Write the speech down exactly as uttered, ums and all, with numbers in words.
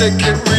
take it.